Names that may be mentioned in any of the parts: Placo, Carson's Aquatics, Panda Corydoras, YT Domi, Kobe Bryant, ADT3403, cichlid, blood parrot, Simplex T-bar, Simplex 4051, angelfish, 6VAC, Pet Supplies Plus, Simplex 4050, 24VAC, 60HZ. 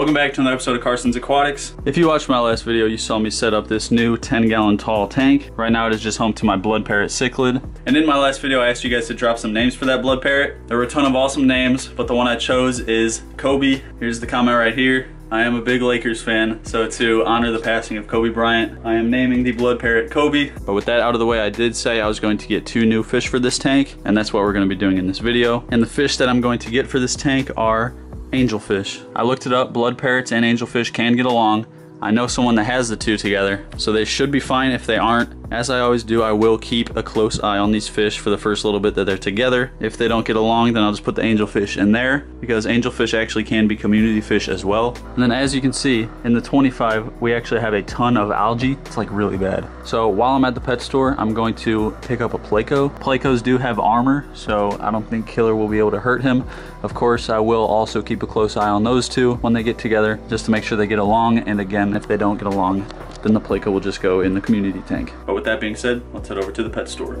Welcome back to another episode of Carson's Aquatics. If you watched my last video, you saw me set up this new 10-gallon tall tank. Right now it is just home to my blood parrot cichlid. And in my last video, I asked you guys to drop some names for that blood parrot. There were a ton of awesome names, but the one I chose is Kobe. Here's the comment right here. I am a big Lakers fan, so to honor the passing of Kobe Bryant, I am naming the blood parrot Kobe. But with that out of the way, I did say I was going to get 2 new fish for this tank, and that's what we're going to be doing in this video. And the fish that I'm going to get for this tank are angelfish. I looked it up, blood parrots and angelfish can get along. I know someone that has the 2 together, so they should be fine if they aren't. As I always do, I will keep a close eye on these fish for the first little bit that they're together. If they don't get along, then I'll just put the angelfish in there, because angelfish actually can be community fish as well. And then as you can see, in the 25, we actually have a ton of algae. It's like really bad. So while I'm at the pet store, I'm going to pick up a Placo. Placos do have armor, so I don't think Killer will be able to hurt him. Of course, I will also keep a close eye on those 2 when they get together, just to make sure they get along. And again, if they don't get along, then the Placo will just go in the community tank. But with that being said, let's head over to the pet store.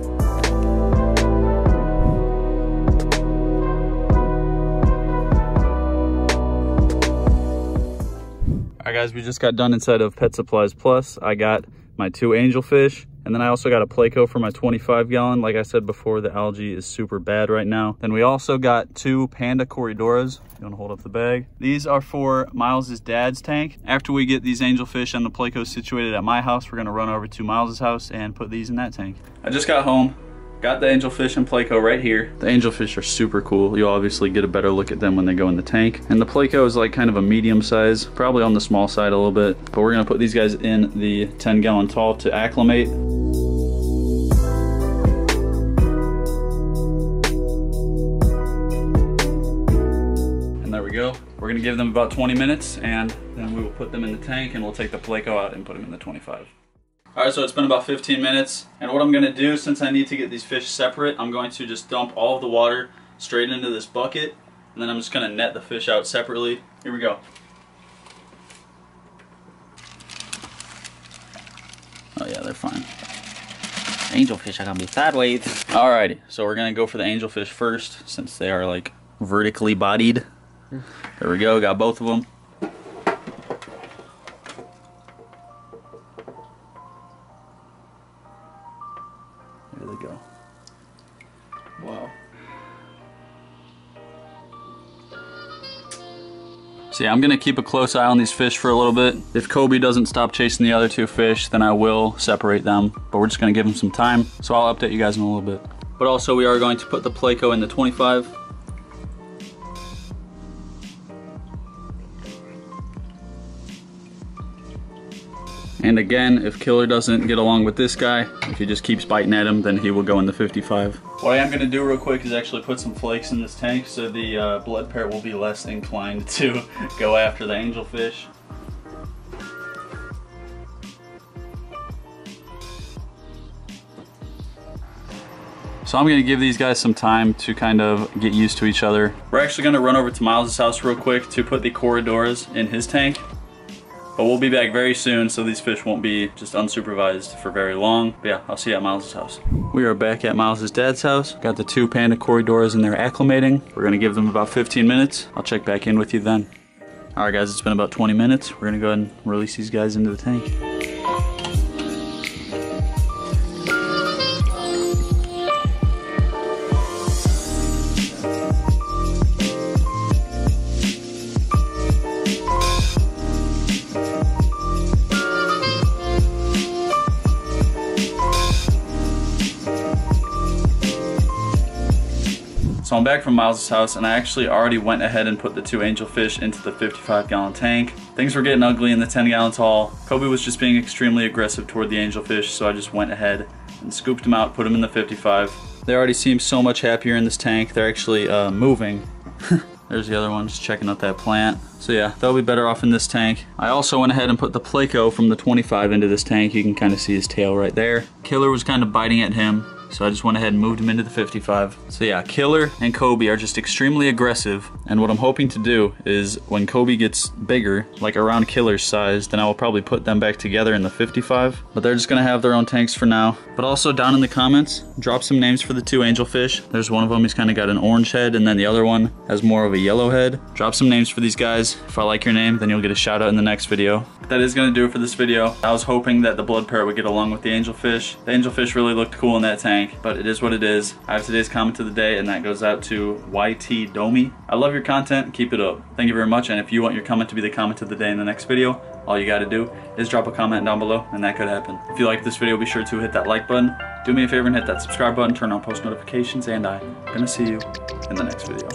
Alright guys, we just got done inside of Pet Supplies Plus. I got my 2 angelfish, and then I also got a Placo for my 25-gallon. Like I said before, the algae is super bad right now. Then we also got 2 Panda Corydoras. You want to hold up the bag? These are for Miles's dad's tank. After we get these angelfish and the Placo situated at my house, we're going to run over to Miles's house and put these in that tank. I just got home. Got the angelfish and Placo right here. The angelfish are super cool. You'll obviously get a better look at them when they go in the tank. And the Placo is like kind of a medium size, probably on the small side a little bit. But we're gonna put these guys in the 10-gallon tall to acclimate. And there we go. We're gonna give them about 20 minutes and then we will put them in the tank, and we'll take the Placo out and put them in the 25. Alright, so it's been about 15 minutes, and what I'm going to do, since I need to get these fish separate, I'm going to just dump all of the water straight into this bucket, and then I'm just going to net the fish out separately. Here we go. Oh yeah, they're fine. Angelfish are going to be sideways. Alrighty, so we're going to go for the angelfish first, since they are like vertically bodied. There we go, got both of them. There they go. Wow. So yeah, I'm gonna keep a close eye on these fish for a little bit. If Kobe doesn't stop chasing the other 2 fish, then I will separate them, but we're just gonna give them some time. So I'll update you guys in a little bit. But also, we are going to put the Placo in the 25. And again, if Killer doesn't get along with this guy, if he just keeps biting at him, then he will go in the 55. What I am going to do real quick is actually put some flakes in this tank, so the blood parrot will be less inclined to go after the angelfish. So I'm gonna give these guys some time to kind of get used to each other. We're actually gonna run over to Miles's house real quick to put the Corydoras in his tank. But we'll be back very soon, so these fish won't be just unsupervised for very long. But yeah, I'll see you at Miles's house. We are back at Miles's dad's house. Got the 2 Panda Corydoras in there acclimating. We're gonna give them about 15 minutes. I'll check back in with you then. All right guys, it's been about 20 minutes. We're gonna go ahead and release these guys into the tank. So I'm back from Miles's house, and I actually already went ahead and put the 2 angelfish into the 55-gallon tank. Things were getting ugly in the 10-gallon tall. Kobe was just being extremely aggressive toward the angelfish, so I just went ahead and scooped them out, put them in the 55. They already seem so much happier in this tank. They're actually moving. There's the other one, just checking out that plant. So yeah, they'll be better off in this tank. I also went ahead and put the Placo from the 25 into this tank. You can kind of see his tail right there. Killer was kind of biting at him, so I just went ahead and moved him into the 55. So yeah, Killer and Kobe are just extremely aggressive. And what I'm hoping to do is when Kobe gets bigger, like around Killer's size, then I will probably put them back together in the 55. But they're just gonna have their own tanks for now. But also down in the comments, drop some names for the two angelfish. There's one of them, he's kind of got an orange head, and then the other one has more of a yellow head. Drop some names for these guys. If I like your name, then you'll get a shout out in the next video. That is gonna do it for this video. I was hoping that the blood parrot would get along with the angelfish. The angelfish really looked cool in that tank, but it is what it is. I have today's comment of the day, and that goes out to YT Domi. I love your content, keep it up. Thank you very much, and if you want your comment to be the comment of the day in the next video, all you gotta do is drop a comment down below, and that could happen. If you like this video, be sure to hit that like button. Do me a favor and hit that subscribe button, turn on post notifications, and I'm gonna see you in the next video.